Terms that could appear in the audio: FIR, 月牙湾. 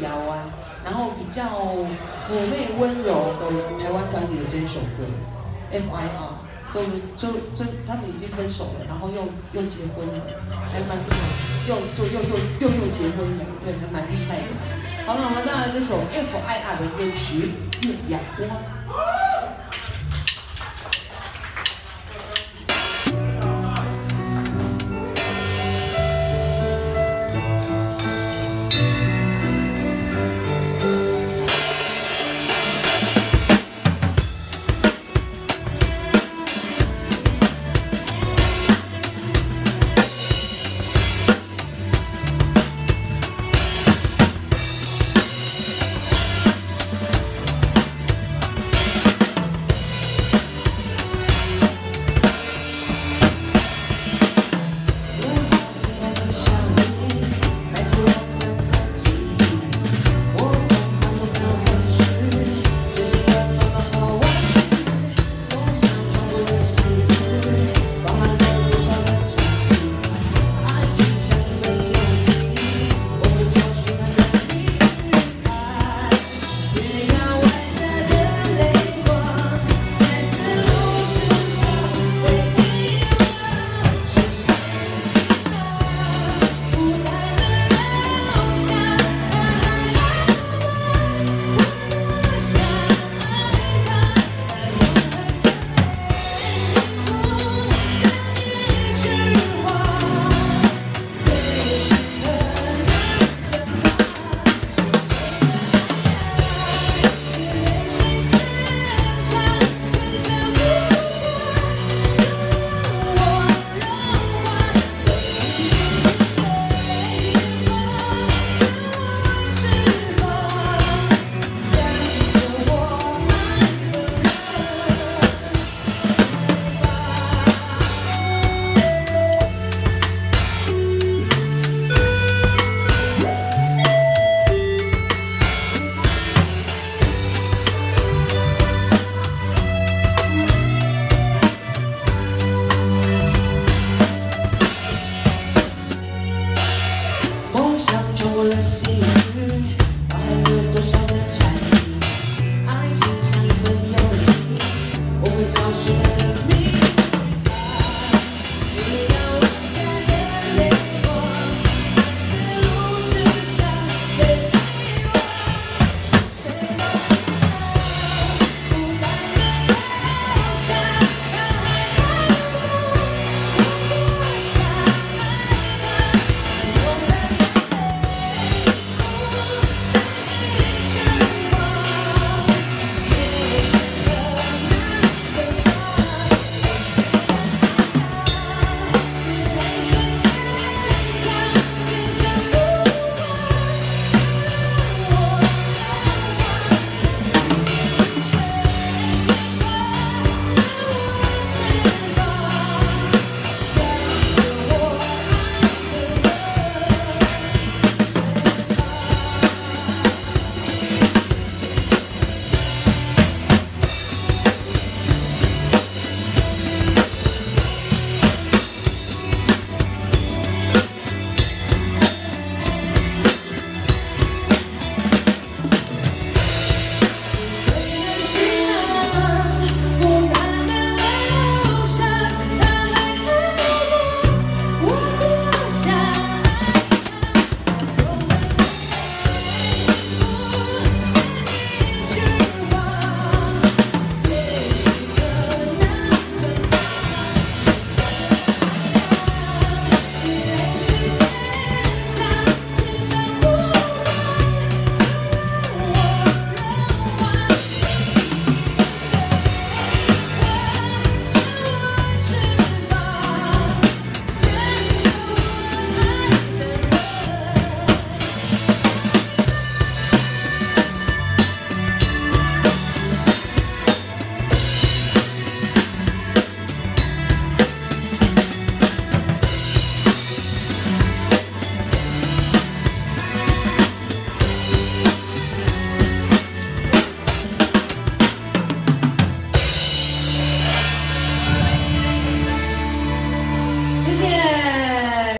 疗啊，然后比较妩媚温柔的台湾团体的这首歌 FIR， 所以就他们已经分手了，然后又结婚了，还蛮又结婚了，对，还蛮厉害的。好了，我们带来这首 FIR 的歌曲《月牙湾》。